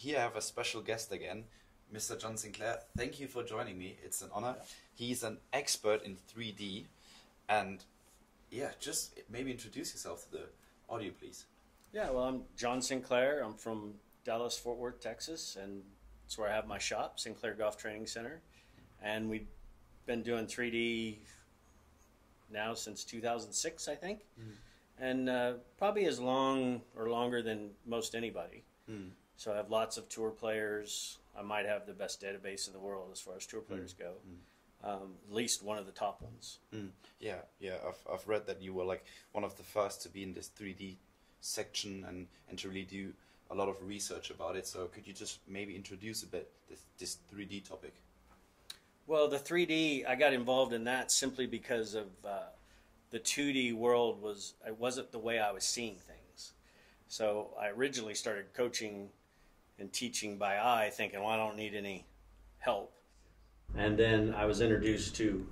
Here I have a special guest again, Mr. Jon Sinclair. Thank you for joining me. It's an honor. Yeah. He's an expert in 3D. And yeah, just maybe introduce yourself to the audio, please. Yeah, well, I'm Jon Sinclair. I'm from Dallas, Fort Worth, Texas, and it's where I have my shop, Sinclair Golf Training Center. And we've been doing 3D now since 2006, I think. Mm. And probably as long or longer than most anybody. Mm. So I have lots of tour players. I might have the best database in the world as far as tour players go. Mm. At least one of the top ones. Mm. Yeah, yeah. I've read that you were like one of the first to be in this 3D section and to really do a lot of research about it. So could you just maybe introduce a bit this 3D topic? Well, the 3D, I got involved in that simply because of the 2D world wasn't the way I was seeing things. So I originally started coaching and teaching by eye, thinking, well, I don't need any help. And then I was introduced to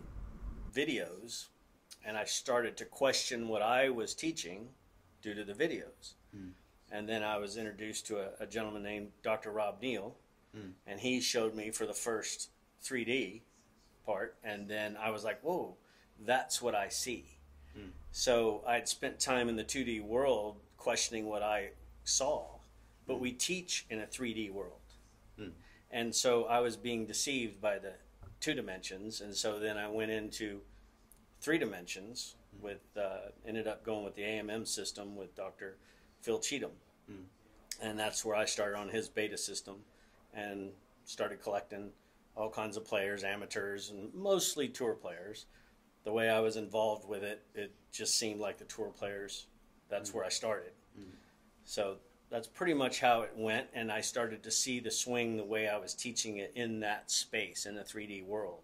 videos, and I started to question what I was teaching due to the videos. Mm. And then I was introduced to a gentleman named Dr. Rob Neal, and he showed me for the first 3D part, and then I was like, whoa, that's what I see. Mm. So I'd spent time in the 2D world questioning what I saw, but we teach in a 3D world. Mm. And so I was being deceived by the two dimensions, and so then I went into three dimensions with ended up going with the AMM system with Dr. Phil Cheatham. Mm. And that's where I started on his beta system and started collecting all kinds of players, amateurs, and mostly tour players. The way I was involved with it, it just seemed like the tour players, that's where I started. Mm. So that's pretty much how it went, and I started to see the swing the way I was teaching it in that space, in the 3D world.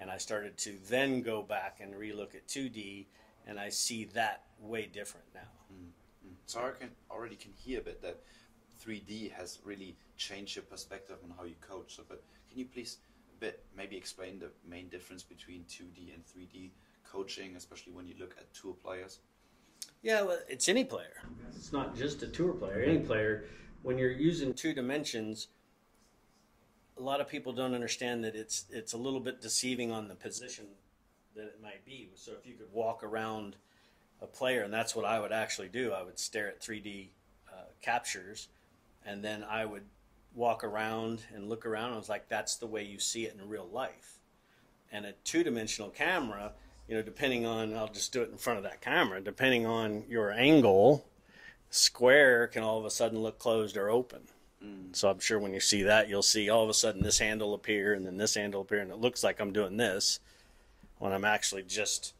And I started to then go back and relook at 2D, and I see that way different now. Mm. Mm. So I already can hear a bit that 3D has really changed your perspective on how you coach. So, but can you please maybe explain the main difference between 2D and 3D coaching, especially when you look at tour players? Yeah, well, it's any player. It's not just a tour player, any player. When you're using two dimensions, a lot of people don't understand that it's a little bit deceiving on the position that it might be. So if you could walk around a player, and that's what I would actually do, I would stare at 3D captures, and then I would walk around and look around. I was like, that's the way you see it in real life. And a two-dimensional camera, you know, depending on, I'll just do it in front of that camera, depending on your angle, square can all of a sudden look closed or open. Mm. So I'm sure when you see that, you'll see all of a sudden this handle appear and then this handle appear, and it looks like I'm doing this when I'm actually just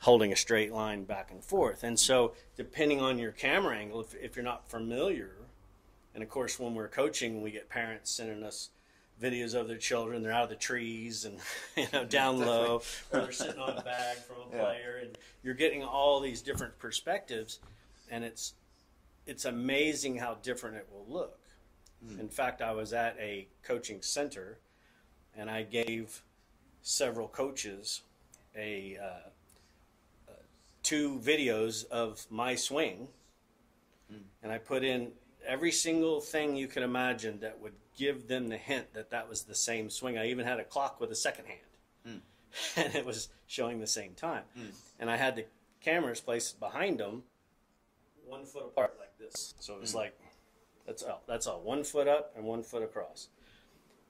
holding a straight line back and forth. And so depending on your camera angle, if you're not familiar. And, of course, when we're coaching, we get parents sending us videos of their children. They're out of the trees and, you know, down low. Or they're sitting on a bag from a player. Yeah. And you're getting all these different perspectives. And it's amazing how different it will look. Mm. In fact, I was at a coaching center, and I gave several coaches two videos of my swing. Mm. And I put in every single thing you can imagine that would give them the hint that that was the same swing. I even had a clock with a second hand, and it was showing the same time. Mm. And I had the cameras placed behind them, 1 foot apart like this. So it was like, that's all, 1 foot up and 1 foot across.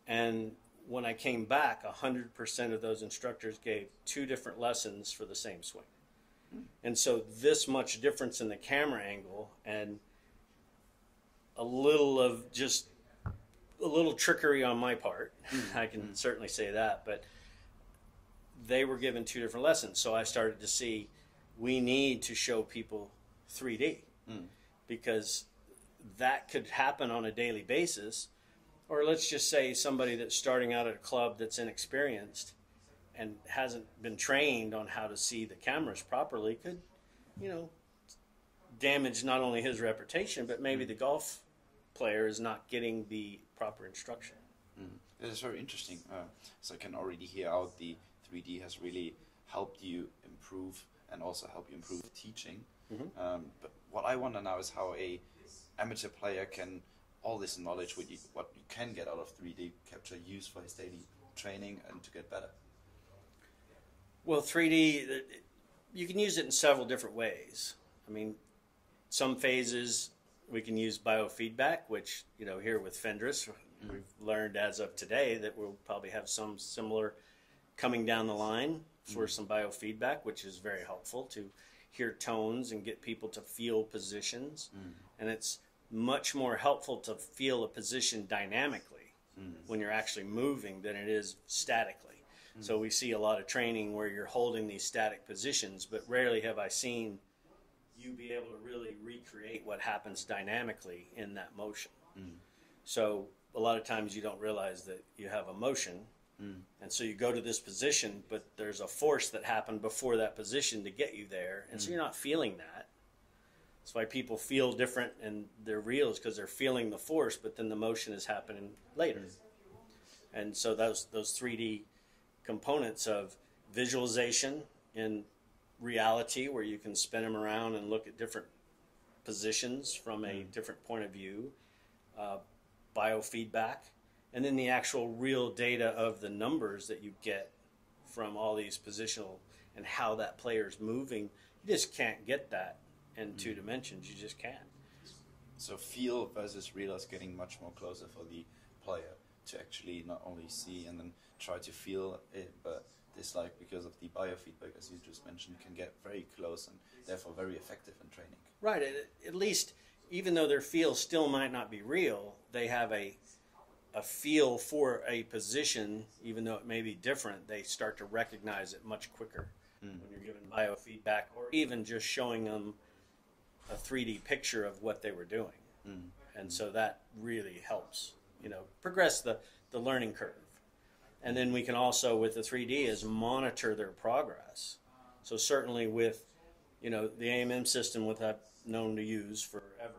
And when I came back, 100% of those instructors gave two different lessons for the same swing. Mm. And so this much difference in the camera angle and a little of just a little trickery on my part. I can certainly say that, but they were given two different lessons. So I started to see we need to show people 3D because that could happen on a daily basis. Or let's just say somebody that's starting out at a club that's inexperienced and hasn't been trained on how to see the cameras properly could, you know, damage not only his reputation, but maybe the golf player is not getting the proper instruction. It is very interesting. So I can already hear out the 3D has really helped you improve and also help you improve teaching. But what I wonder now is how an amateur player can all this knowledge, what you can get out of 3D capture, use for his daily training and to get better? Well, 3D, you can use it in several different ways. I mean, some phases we can use biofeedback, which, you know, here with Fenris, we've learned as of today that we'll probably have some similar coming down the line for some biofeedback, which is very helpful to hear tones and get people to feel positions. And it's much more helpful to feel a position dynamically when you're actually moving than it is statically. So we see a lot of training where you're holding these static positions, but rarely have I seen you be able to really recreate what happens dynamically in that motion. So a lot of times you don't realize that you have a motion, and so you go to this position, but there's a force that happened before that position to get you there, and so you're not feeling that. That's why people feel different in their reels, because they're feeling the force, but then the motion is happening later. And so those 3D components of visualization in reality, where you can spin them around and look at different positions from a different point of view, biofeedback, and then the actual real data of the numbers that you get from all these positional and how that player's moving. You just can't get that in two dimensions. You just can't. So feel versus real is getting much more closer for the player to actually not only see and then try to feel it, but this, like, because of the biofeedback, as you just mentioned, can get very close and therefore very effective in training. Right. At least, even though their feel still might not be real, they have a feel for a position, even though it may be different. They start to recognize it much quicker when you're giving biofeedback, or even just showing them a 3D picture of what they were doing. And so that really helps, you know, progress the learning curve. And then we can also, with the 3D, is monitor their progress. So certainly with, you know, the AMM system, which I've known to use forever,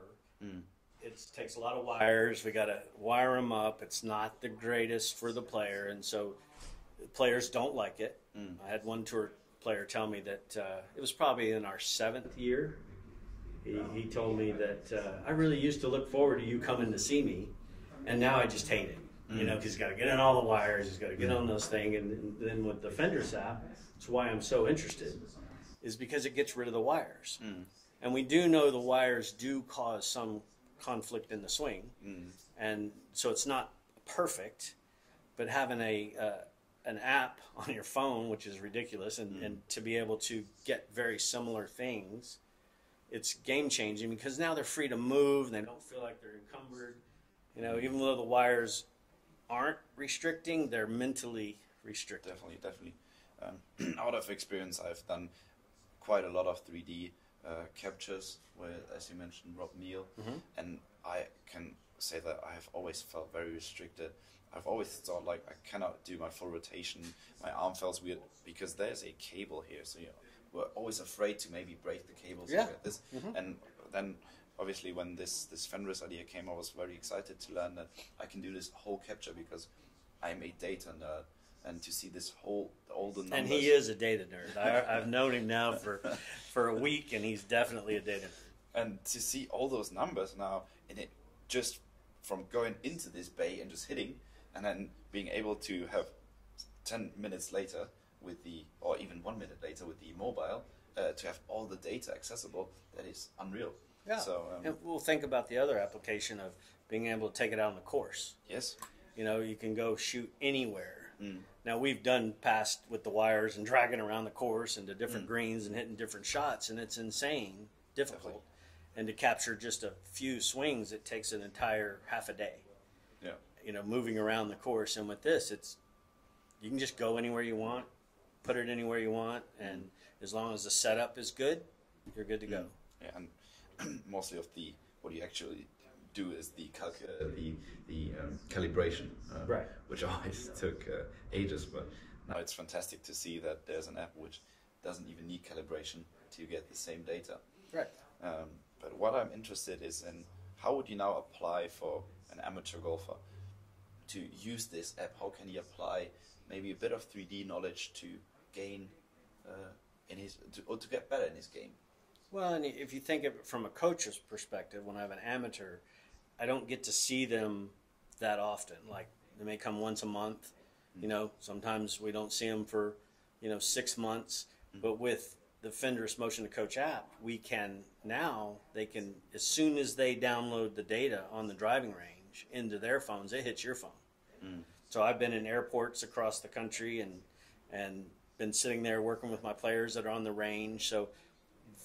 it takes a lot of wires. We got to wire them up. It's not the greatest for the player, and so players don't like it. I had one tour player tell me that it was probably in our 7th year. He told me that I really used to look forward to you coming to see me, and now I just hate it. You know, because he's got to get in all the wires, he's got to get on those things, and then with the Fenris app, that's why I'm so interested, is because it gets rid of the wires. And we do know the wires do cause some conflict in the swing, and so it's not perfect, but having an app on your phone, which is ridiculous, and to be able to get very similar things, it's game-changing, because now they're free to move, and they don't feel like they're encumbered. You know, even though the wires aren't restricting, they're mentally restricted. Definitely. Out of experience, I've done quite a lot of 3D captures with, as you mentioned, Rob Neal, and I can say that I have always felt very restricted. I've always thought, like, I cannot do my full rotation, my arm feels weird because there's a cable here, so, you know, we're always afraid to maybe break the cables like this. And then obviously, when this Fenris idea came, I was very excited to learn that I can do this whole capture, because I'm a data nerd, and to see this whole, all the numbers. And he is a data nerd. I've known him now for a week, and he's definitely a data nerd. And to see all those numbers now, and it just from going into this bay and just hitting, and then being able to have 10 minutes later with the, or even 1 minute later with the mobile, to have all the data accessible, that is unreal. Yeah, so, and we'll think about the other application of being able to take it out on the course. Yes. You know, you can go shoot anywhere. Now, we've done past with the wires and dragging around the course into different greens and hitting different shots, and it's insane difficult. Definitely. And to capture just a few swings, it takes an entire half a day. Yeah. You know, moving around the course. And with this, it's, you can just go anywhere you want, put it anywhere you want, and as long as the setup is good, you're good to go. Yeah, and mostly of the what you actually do is the calibration, right, which always took ages, but now it's fantastic to see that there's an app which doesn't even need calibration to get the same data. Right. But what I'm interested is in how would you now apply for an amateur golfer to use this app? How can he apply maybe a bit of 3D knowledge to gain or to get better in his game? Well, and if you think of it from a coach's perspective, when I have an amateur, I don't get to see them that often. Like, they may come once a month, you know, sometimes we don't see them for, you know, 6 months, but with the Fenris Motion to Coach app, we can now, they can, as soon as they download the data on the driving range into their phones, it hits your phone. So I've been in airports across the country and been sitting there working with my players that are on the range. So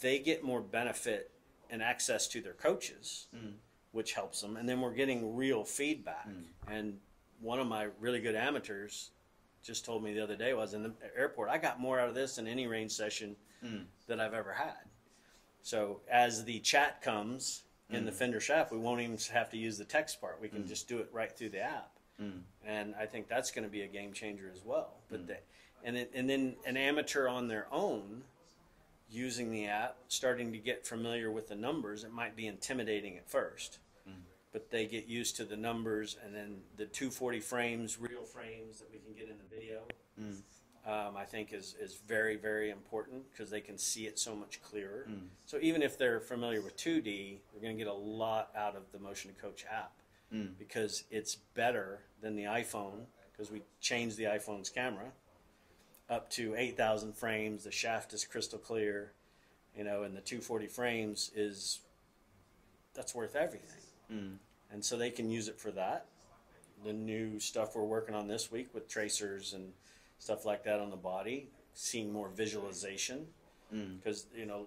they get more benefit and access to their coaches, which helps them. And then we're getting real feedback. And one of my really good amateurs just told me the other day, I was in the airport, I got more out of this than any range session that I've ever had. So as the chat comes in the Fenris app, we won't even have to use the text part. We can just do it right through the app. And I think that's going to be a game changer as well. But and then an amateur on their own using the app, starting to get familiar with the numbers, it might be intimidating at first, but they get used to the numbers, and then the 240 frames, real frames that we can get in the video, I think is very, very important because they can see it so much clearer. So even if they're familiar with 2D, they're going to get a lot out of the Motion to Coach app. Because it's better than the iPhone, because we changed the iPhone's camera up to 8,000 frames. The shaft is crystal clear, you know, and the 240 frames is, that's worth everything. And so they can use it for that. The new stuff we're working on this week with tracers and stuff like that on the body, seeing more visualization, because, you know,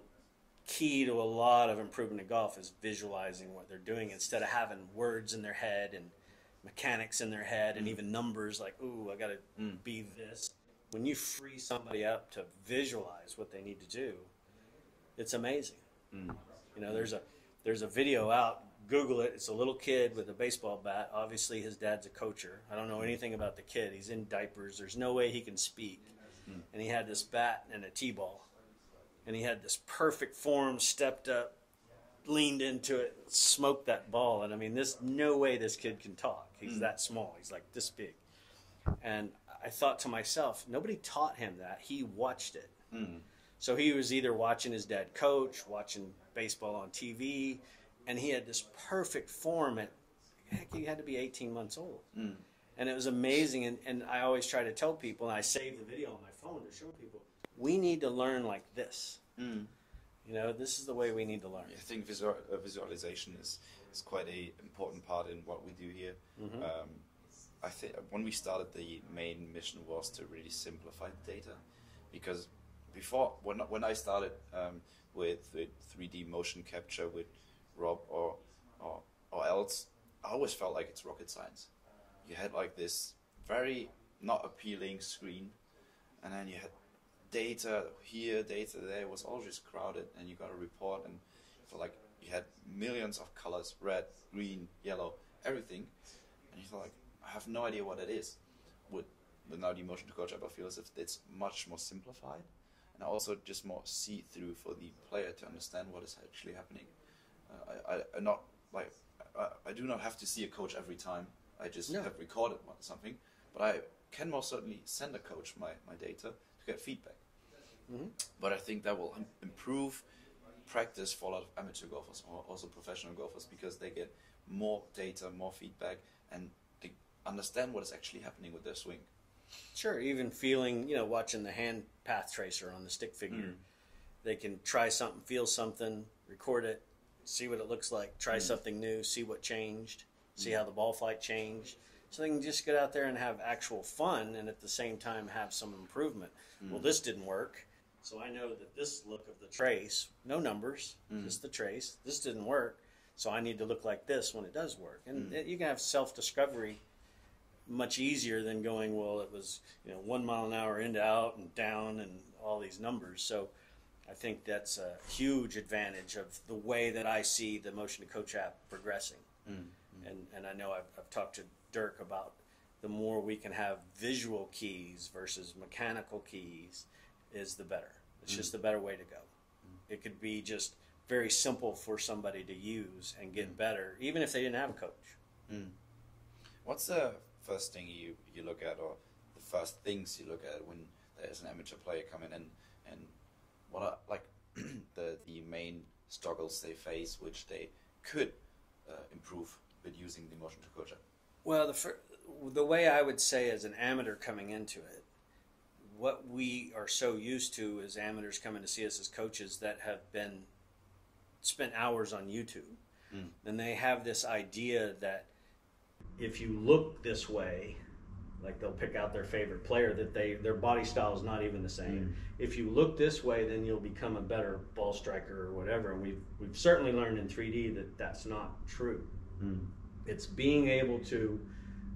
key to a lot of improvement in golf is visualizing what they're doing instead of having words in their head and mechanics in their head and even numbers like, ooh, I got to be this. When you free somebody up to visualize what they need to do, it's amazing. You know, there's a video out, Google it. It's a little kid with a baseball bat. Obviously his dad's a coacher. I don't know anything about the kid. He's in diapers. There's no way he can speak. And he had this bat and a T-ball. And he had this perfect form, stepped up, leaned into it, smoked that ball. And I mean, there's no way this kid can talk. He's that small. He's like this big. And I thought to myself, nobody taught him that. He watched it. So he was either watching his dad coach, watching baseball on TV, and he had this perfect form. At, heck, he had to be 18 months old. And it was amazing. And I always try to tell people, and I save the video on my phone to show people, we need to learn like this. You know, this is the way we need to learn. I think visualization is quite an important part in what we do here. I think when we started, the main mission was to really simplify the data, because before, when I started with 3D motion capture with Rob or else, I always felt like it's rocket science. You had like this very not appealing screen, and then you had data here, data there, was always crowded, and you got a report, and for like you had millions of colors, red, green, yellow, everything, and you thought like, I have no idea what it is. With now the Motion to Coach app, I feel as if it's much more simplified, and also just more see through for the player to understand what is actually happening. I do not have to see a coach every time. I just have recorded something, but I can most certainly send a coach my data. Get feedback, but I think that will improve practice for a lot of amateur golfers or also professional golfers, because they get more data, more feedback, and they understand what is actually happening with their swing. Sure, even feeling, you know, watching the hand path tracer on the stick figure, they can try something, feel something, record it, see what it looks like, try something new, see what changed, see how the ball flight changed. So they can just get out there and have actual fun, and at the same time have some improvement. Well, this didn't work, so I know that this look of the trace, no numbers, just the trace, this didn't work, so I need to look like this when it does work. And you can have self-discovery much easier than going, well, it was, you know, 1 mile an hour in to out and down and all these numbers. So I think that's a huge advantage of the way that I see the Motion to Coach app progressing. And I know I've talked to Dirk about the more we can have visual keys versus mechanical keys is the better. It's just the better way to go. It could be just very simple for somebody to use and get better, even if they didn't have a coach. What's the first thing you look at, or the first things you look at when there's an amateur player coming in, and what are like the main struggles they face, which they could improve been using the Motion to Coach app? Well, the way I would say as an amateur coming into it, what we are so used to is amateurs coming to see us as coaches that have been spent hours on YouTube. Mm. And they have this idea that if you look this way, like they'll pick out their favorite player that their body style is not even the same. Mm. If you look this way, then you'll become a better ball striker or whatever. And we've certainly learned in 3D that that's not true. Mm. It's being able to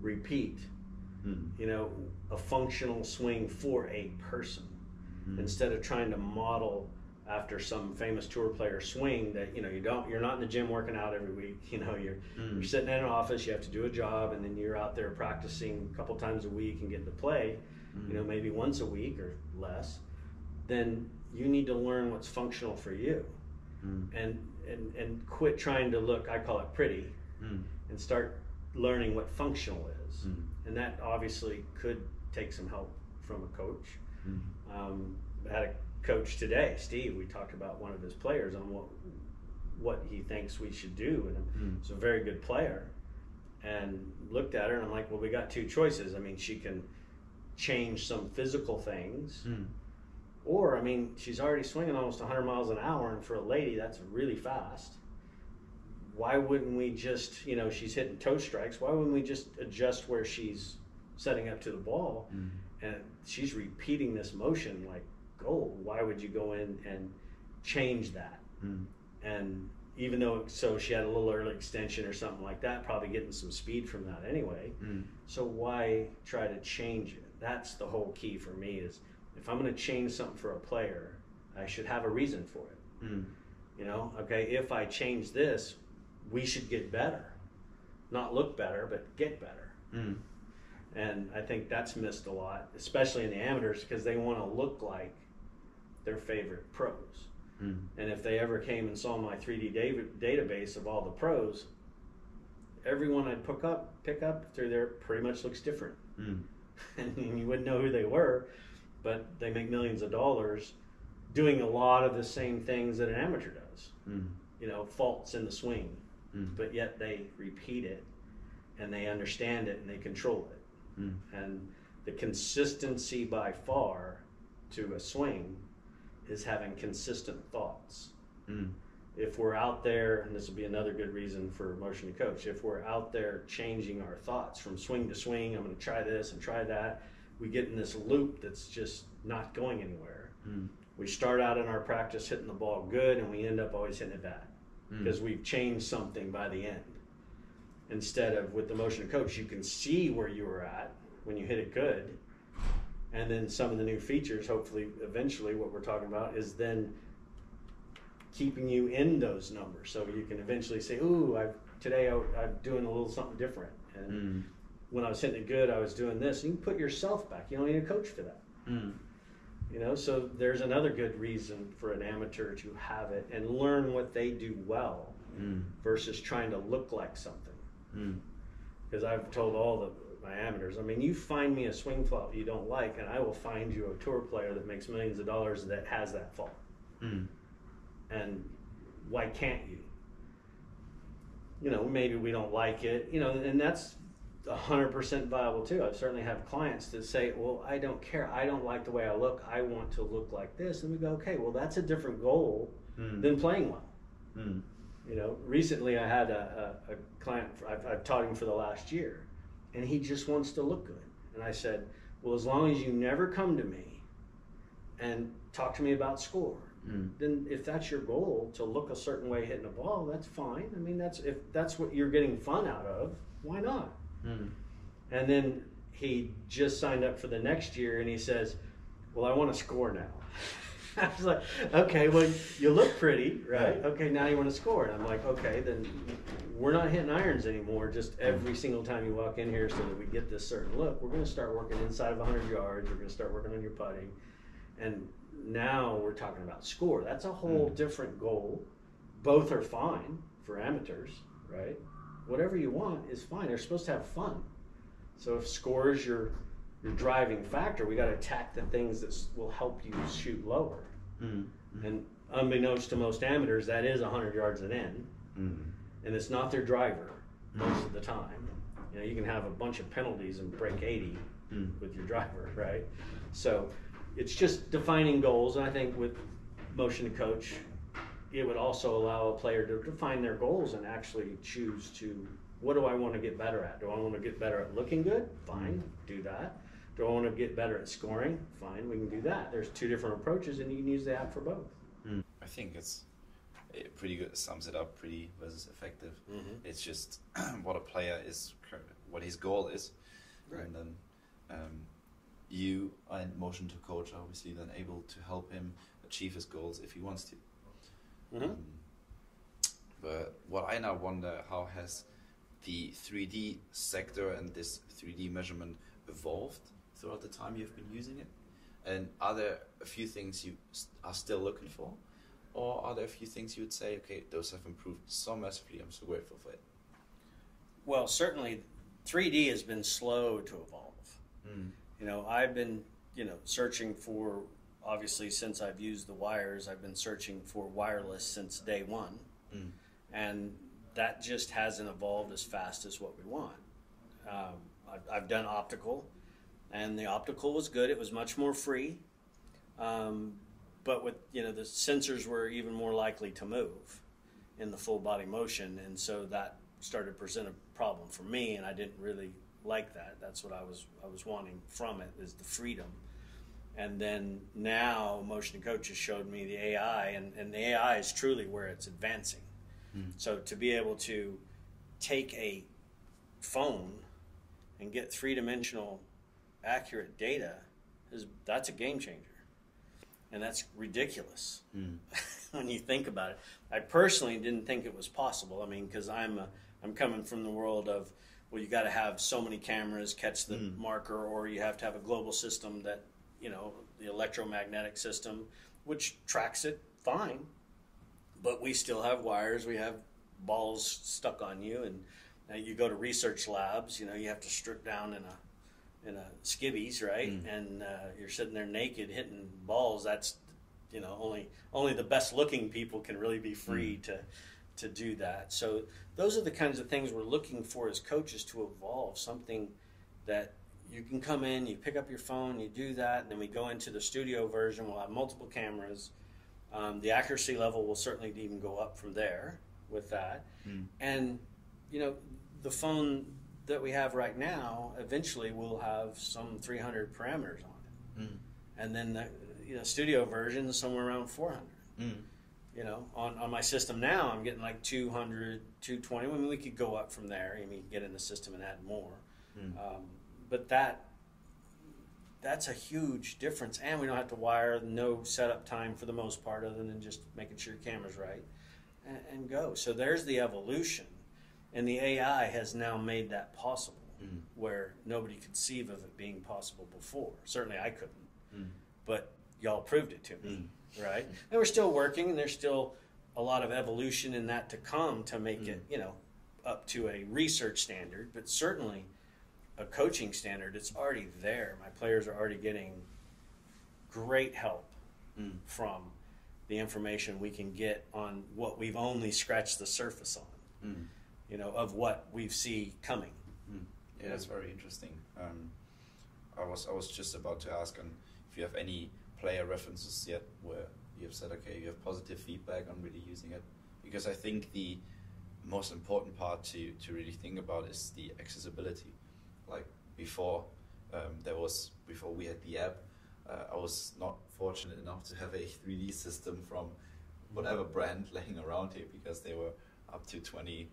repeat, you know, a functional swing for a person instead of trying to model after some famous tour player swing that, you know, you're not in the gym working out every week, you know, you're sitting in an office, you have to do a job, and then you're out there practicing a couple times a week and getting to play, you know, maybe once a week or less. Then you need to learn what's functional for you and quit trying to look, I call it pretty, and start learning what functional is. And that obviously could take some help from a coach. I had a coach today, Steve, we talked about one of his players on what he thinks we should do, and it's a very good player, and looked at her and I'm like, well, we got two choices. I mean, she can change some physical things, or I mean, she's already swinging almost 100 miles an hour, and for a lady that's really fast. Why wouldn't we just, you know, she's hitting toe strikes, why wouldn't we just adjust where she's setting up to the ball? And she's repeating this motion like gold. Why would you go in and change that? And even though, so she had a little early extension or something like that, probably getting some speed from that anyway. So why try to change it? That's the whole key for me, is if I'm going to change something for a player, I should have a reason for it. You know, okay, if I change this, we should get better, not look better, but get better. And I think that's missed a lot, especially in the amateurs, because they want to look like their favorite pros. And if they ever came and saw my 3D database of all the pros, everyone I'd pick up through there pretty much looks different. And you wouldn't know who they were, but they make millions of dollars doing a lot of the same things that an amateur does. You know, faults in the swing, but yet they repeat it and they understand it and they control it. And the consistency by far to a swing is having consistent thoughts. If we're out there, and this will be another good reason for Motion to Coach, if we're out there changing our thoughts from swing to swing, I'm going to try this and try that, we get in this loop that's just not going anywhere. We start out in our practice hitting the ball good, and we end up always hitting it bad because we've changed something by the end. Instead of with the Motion to Coach, you can see where you were at when you hit it good, and then some of the new features, hopefully eventually what we're talking about, is then keeping you in those numbers so you can eventually say, ooh, today I'm doing a little something different, and when I was hitting it good, I was doing this. And you can put yourself back. You don't need a coach for that. You know, so there's another good reason for an amateur to have it and learn what they do well versus trying to look like something. Because I've told my amateurs, I mean, you find me a swing flaw you don't like, and I will find you a tour player that makes millions of dollars that has that flaw. And why can't you? You know, maybe we don't like it, you know, and that's 100% viable too. I certainly have clients that say, well, I don't care, I don't like the way I look, I want to look like this. And we go, okay, well, that's a different goal than playing well. You know, recently I had a client, I've taught him for the last year, and he just wants to look good. And I said, well, as long as you never come to me and talk to me about score, then if that's your goal, to look a certain way hitting a ball, that's fine. I mean, if that's what you're getting fun out of, why not? And then he just signed up for the next year, and he says, well, I want to score now. I was like, okay, well, you look pretty, right? Okay, now you want to score. And I'm like, okay, then we're not hitting irons anymore just every single time you walk in here so that we get this certain look. We're going to start working inside of 100 yards. We're going to start working on your putting. And now we're talking about score. That's a whole different goal. Both are fine for amateurs, right? Whatever you want is fine. They're supposed to have fun. So if score is your driving factor, we got to attack the things that will help you shoot lower. And unbeknownst to most amateurs, that is 100 yards an in, and it's not their driver. most of the time. You know, you can have a bunch of penalties and break 80 with your driver, right? So it's just defining goals. And I think with Motion to Coach, it would also allow a player to define their goals and actually choose to, what do I want to get better at? Do I want to get better at looking good? Fine, do that. Do I want to get better at scoring? Fine, we can do that. There's two different approaches, and you can use the app for both. I think it pretty good sums it up. Pretty versus effective. It's just what a player is, what his goal is, right. And then you and Motion to Coach are obviously then able to help him achieve his goals if he wants to. But what I now wonder, how has the 3D sector and this 3D measurement evolved throughout the time you've been using it? And are there a few things you are still looking for? Or are there a few things you would say, okay, those have improved so massively, I'm so grateful for it? Well, certainly 3D has been slow to evolve. You know, I've been, you know, searching for, obviously since I've used the wires, I've been searching for wireless since day one. And that just hasn't evolved as fast as what we want. I've done optical, and the optical was good. It was much more free. But with, you know, the sensors were even more likely to move in the full body motion. And so that started to present a problem for me, and I didn't really like that. That's what I was wanting from it, is the freedom. And then now Motion to Coach has showed me the AI, and the AI is truly where it's advancing. So to be able to take a phone and get three-dimensional accurate data, that's a game changer. And that's ridiculous when you think about it. I personally didn't think it was possible. I mean, because I'm coming from the world of, well, you got to have so many cameras catch the marker, or you have to have a global system that, you know, the electromagnetic system, which tracks it fine. But we still have wires. We have balls stuck on you, and you go to research labs. You know, you have to strip down in a skivvies, right? And you're sitting there naked hitting balls. That's, you know, only the best looking people can really be free to do that. So those are the kinds of things we're looking for as coaches, to evolve something that you can come in, you pick up your phone, you do that, and then we go into the studio version. We'll have multiple cameras. The accuracy level will certainly even go up from there with that. And, you know, the phone that we have right now eventually will have some 300 parameters on it. And then the, you know, studio version is somewhere around 400. You know, on my system now, I'm getting like 200, 220. I mean, we could go up from there. I mean, you can get in the system and add more. But that's a huge difference, and we don't have to wire, no setup time for the most part, other than just making sure your camera's right, and go. So there's the evolution, and the AI has now made that possible, where nobody could conceive of it being possible before. Certainly I couldn't, but y'all proved it to me, right? And we're still working, and there's still a lot of evolution in that to come to make it, you know, up to a research standard, but certainly a coaching standard. It's already there. My players are already getting great help from the information we can get on what we've only scratched the surface on, you know, of what we see coming. Yeah, that's very interesting. I was just about to ask on if you have any player references yet where you have said, okay, you have positive feedback on really using it, because I think the most important part to really think about is the accessibility. Like before, before we had the app, I was not fortunate enough to have a 3D system from whatever brand laying around here, because they were up to 20+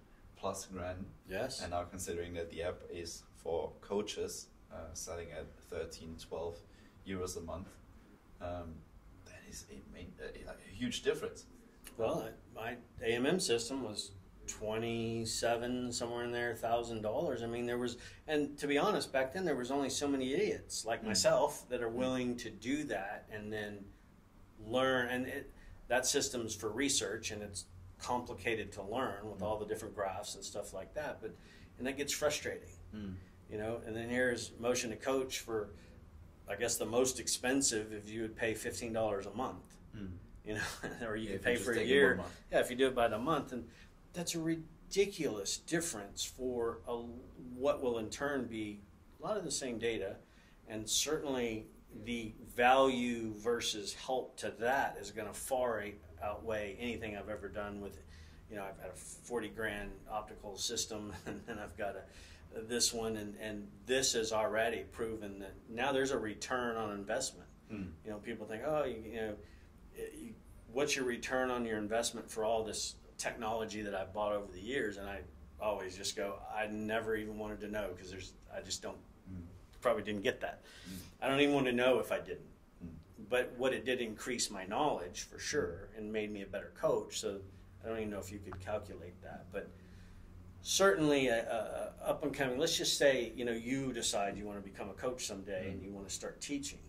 grand. Yes. And now, considering that the app is for coaches, selling at 13, 12 euros a month, that is a huge difference. Well, my AMM system was $27, somewhere in there, $1,000. I mean, there was, and to be honest, back then there was only so many idiots like myself that are willing to do that and then learn. And that system's for research, and it's complicated to learn with all the different graphs and stuff like that. But, and that gets frustrating, you know. And then here's Motion to Coach for, I guess, the most expensive, if you would pay $15 a month, you know, or you could pay for a year. Yeah, if you do it by the month. And that's a ridiculous difference for what will in turn be a lot of the same data, and certainly the value versus help to that is going to far outweigh anything I've ever done with, you know, I've had a 40 grand optical system, and then I've got this one, and this has already proven that now there's a return on investment. Mm. You know, people think, oh, what's your return on your investment for all this technology that I've bought over the years? And I always just go, I never even wanted to know, because I just don't, probably didn't get that. Mm. I don't even want to know if I didn't. Mm. But what it did increase my knowledge for sure, and made me a better coach. So I don't even know if you could calculate that, but certainly a up and coming, let's just say, you know, you decide you want to become a coach someday, and you want to start teaching.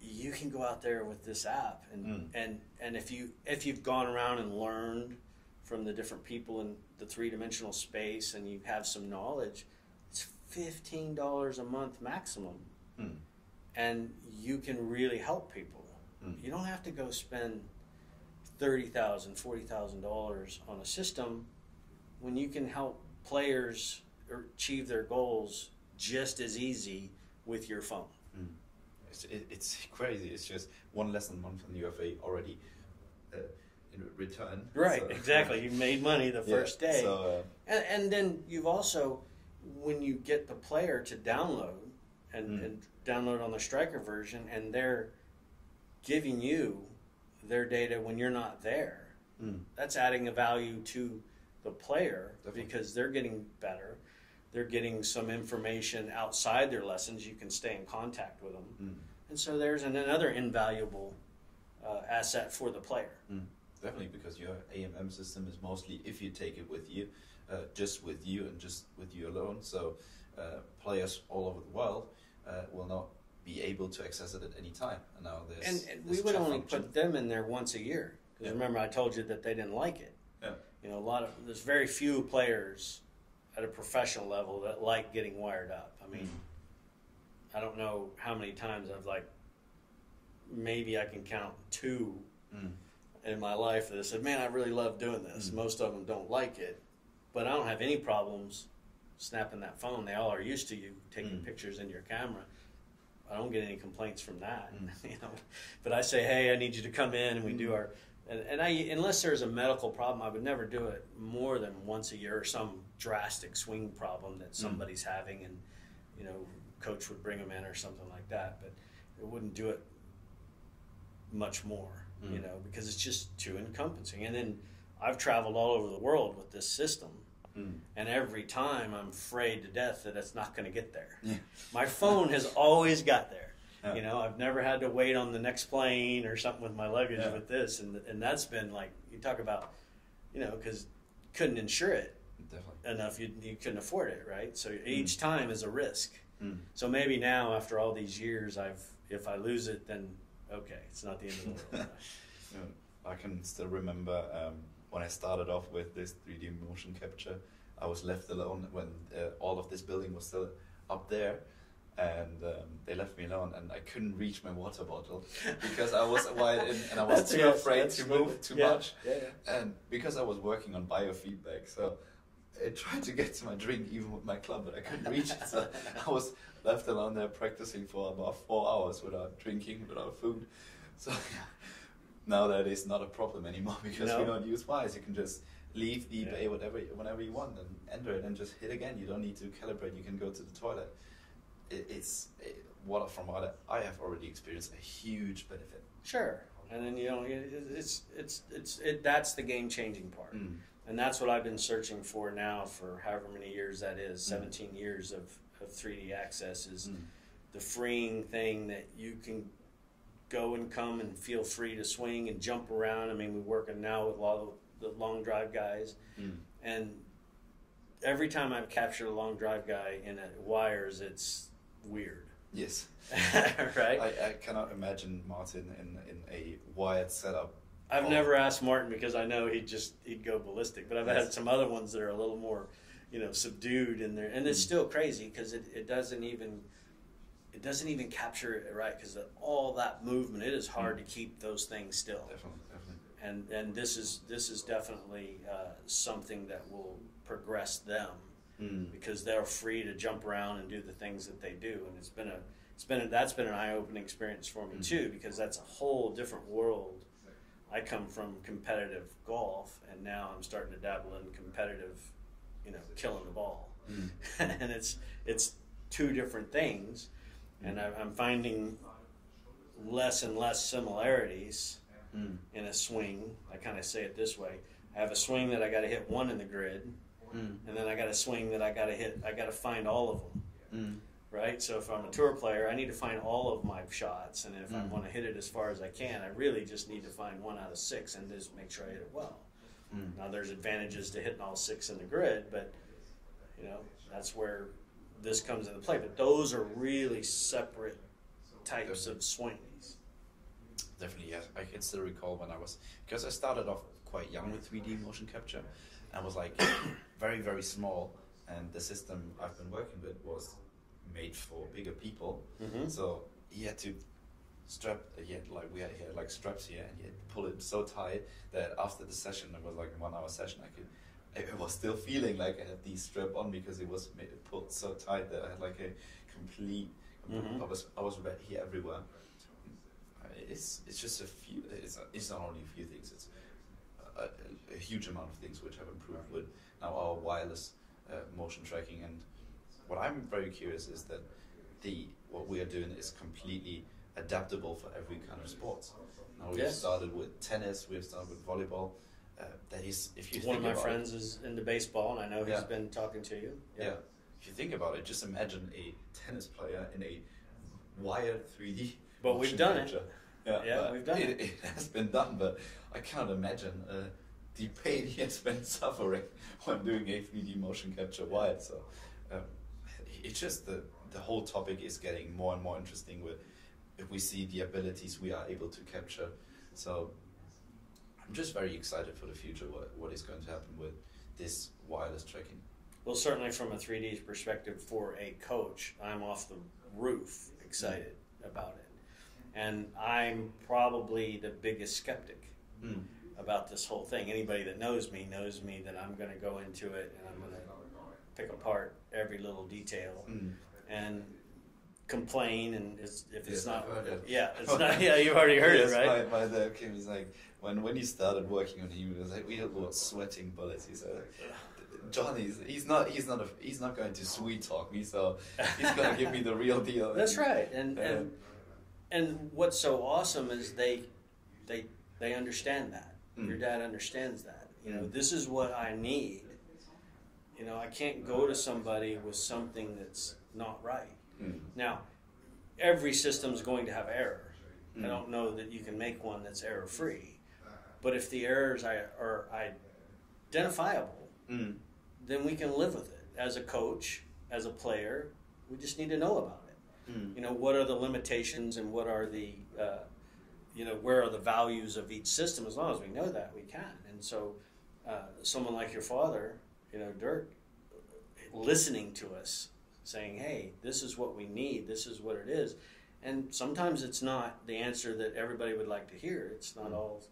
You can go out there with this app, and if you've gone around and learned from the different people in the three-dimensional space, and you have some knowledge, it's $15 a month maximum, and you can really help people. You don't have to go spend $30,000, $40,000 on a system when you can help players achieve their goals just as easy with your phone. It's crazy. It's just one lesson a month, and you have already in return. Right, so. Exactly. You made money the first day. So, and then you've also, when you get the player to download and download on the Striker version, and they're giving you their data when you're not there, that's adding a value to the player. Definitely. Because they're getting better. They're getting some information outside their lessons. You can stay in contact with them. And so there's another invaluable asset for the player. Definitely, because your AMM system is mostly, if you take it with you, just with you and just with you alone. So players all over the world will not be able to access it at any time. And now there's and we would only put them in there once a year. Because remember, I told you that they didn't like it. Yeah. You know, there's very few players at a professional level that like getting wired up. I mean, I don't know how many times I've maybe I can count two in my life that I said, man, I really love doing this. Most of them don't like it, but I don't have any problems snapping that phone. They all are used to you taking pictures into your camera. I don't get any complaints from that, you know, but I say, hey, I need you to come in, and we do our, and unless there's a medical problem, I would never do it more than once a year, or some drastic swing problem that somebody's having, and, you know, coach would bring them in or something like that, but it wouldn't do it much more, you know, because it's just too encompassing. And then I've traveled all over the world with this system. And every time I'm afraid to death that it's not going to get there. My phone has always got there. You know, I've never had to wait on the next plane or something with my luggage with this. And that's been like, you talk about, you know, because couldn't insure it enough. You couldn't afford it, right? So each time is a risk. So maybe now, after all these years, if I lose it, then okay, it's not the end of the world. I can still remember when I started off with this 3D motion capture, I was left alone when all of this building was still up there, and they left me alone, and I couldn't reach my water bottle because I was wide in, and I was too afraid to move too much, and because I was working on biofeedback, so I tried to get to my drink even with my club, but I couldn't reach it, so I was left alone there practicing for about 4 hours without drinking, without food. So now that is not a problem anymore, because we don't use wires. You can just leave the bay whenever you want, and enter it and just hit again. You don't need to calibrate. You can go to the toilet. From what I have already experienced, a huge benefit. Sure, and then you know that's the game-changing part. And that's what I've been searching for now for however many years that is, 17 years of 3D access, is the freeing thing that you can go and come and feel free to swing and jump around. I mean, we're working now with a lot of the long drive guys. And every time I've captured a long drive guy in wires, it's weird. Yes. Right? I cannot imagine Martin in a wired setup. I've never asked Martin, because I know he'd go ballistic, but I've had some other ones that are a little more, you know, subdued in there, and it's still crazy because it doesn't even capture it right, because all that movement, it is hard to keep those things still. Definitely, definitely. and this is definitely something that will progress them, because they're free to jump around and do the things that they do. And that's been an eye-opening experience for me too, because that's a whole different world. I come from competitive golf, and now I'm starting to dabble in competitive, killing the ball, and it's two different things, and I'm finding less and less similarities in a swing. I kind of say it this way: I have a swing that I got to hit one in the grid, and then I got a swing that I got to hit. I got to find all of them, right? So if I'm a tour player, I need to find all of my shots, and if I want to hit it as far as I can, I really just need to find 1 out of 6 and just make sure I hit it well. Now there's advantages to hitting all 6 in the grid, but that's where this comes into play. But those are really separate types of swings. Definitely, yes. I can still recall when I was, because I started off quite young with 3D motion capture, and was like very, very small. And the system I've been working with was made for bigger people, so you had to strap. We had straps here, and you had to pull it so tight that after the session, it was like a 1 hour session. I was still feeling like I had the strap on because it was pulled so tight that I had like a complete. I was red here everywhere. It's just a few. It's not only a few things. It's a huge amount of things which have improved with now our wireless motion tracking. And what I'm very curious is that what we are doing is completely adaptable for every kind of sports. Now we've started with tennis, we've started with volleyball. That is, if you one think of my about friends it, is into baseball, and I know he's been talking to you. Yeah. If you think about it, just imagine a tennis player in a wired 3D. But we've done it. Yeah, we've done it. It has been done, but I can't imagine the pain he has been suffering when doing a 3D motion capture wired. So it's just the whole topic is getting more and more interesting with. If we see the abilities we are able to capture. So I'm just very excited for the future, what is going to happen with this wireless tracking. Well, certainly from a 3D perspective for a coach, I'm off the roof excited about it. And I'm probably the biggest skeptic about this whole thing. Anybody that knows me that I'm going to go into it and I'm going to pick apart every little detail. And complain, and you've already heard it, right? My dad came, he's like, when you started working on him, he was like, we were sweating bullets. He said, Johnny's he's not going to sweet talk me, so he's going to give me the real deal. That's right, and what's so awesome is they understand that. Your dad understands that. This is what I need. I can't go to somebody with something that's not right. Now, every system's going to have error. I don't know that you can make one that's error-free. But if the errors are identifiable, then we can live with it. As a coach, as a player, we just need to know about it. What are the limitations and what are the, where are the values of each system? As long as we know that, we can. And so someone like your father, Dirk, listening to us, saying, hey, this is what we need, this is what it is. And sometimes it's not the answer that everybody would like to hear. It's not all,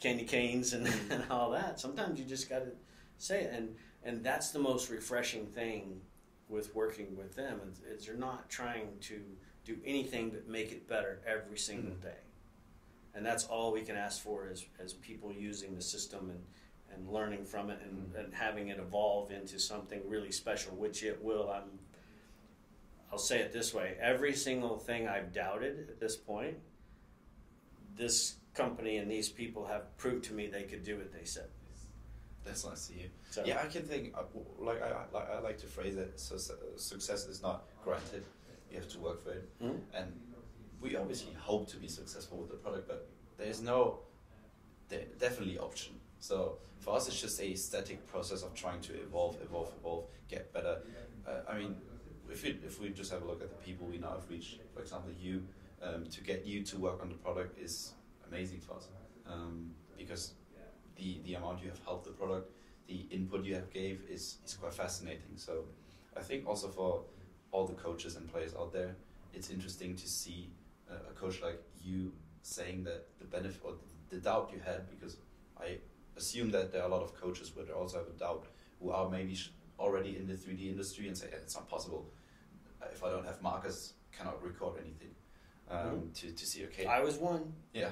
candy canes and all that. Sometimes you just got to say it. And that's the most refreshing thing with working with them is you're not trying to do anything but make it better every single day. And that's all we can ask for as people using the system and learning from it and having it evolve into something really special, which it will. I'll say it this way. Every single thing I've doubted at this point, this company and these people have proved to me they could do what they said. That's nice to hear. So, yeah, I can think, I like to phrase it, so success is not granted. You have to work for it. And we obviously hope to be successful with the product, but there's definitely option. So for us, it's just a static process of trying to evolve, get better. I mean, if we just have a look at the people we now have reached, for example, you, to get you to work on the product is amazing for us, because the amount you have helped the product, the input you have gave is quite fascinating. So I think also for all the coaches and players out there, it's interesting to see a coach like you saying that the benefit or the doubt you had, because I assume that there are a lot of coaches where they also have a doubt, who are maybe already in the 3D industry and say, it's not possible. If I don't have markers, cannot record anything. To see, okay. I was one. Yeah.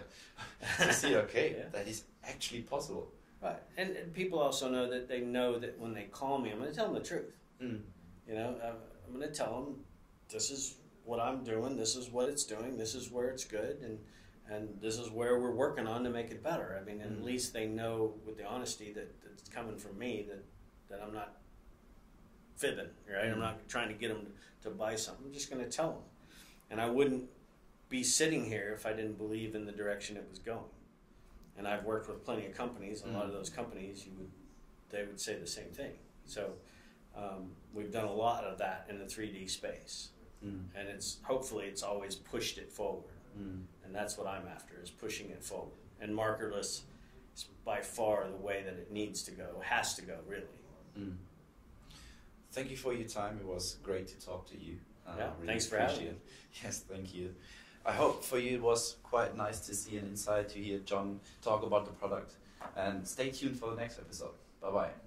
To see, okay, yeah. That is actually possible. Right. And people also know that when they call me, I'm going to tell them the truth. Mm. You know, I'm going to tell them this is what I'm doing, this is what it's doing, this is where it's good, and this is where we're working on to make it better. I mean, at least they know with the honesty that it's coming from me, that I'm not fibbing, right? I'm not trying to get them to buy something. I'm just going to tell them. And I wouldn't be sitting here if I didn't believe in the direction it was going. And I've worked with plenty of companies. A lot of those companies, they would say the same thing. So we've done a lot of that in the 3D space. And hopefully it's always pushed it forward. And that's what I'm after, is pushing it forward. And markerless is by far the way that it needs to go, has to go, really. Thank you for your time. It was great to talk to you. Yeah, really thanks for having me. Yes, thank you. I hope for you it was quite nice to see an insight, to hear Jon talk about the product. And stay tuned for the next episode. Bye-bye.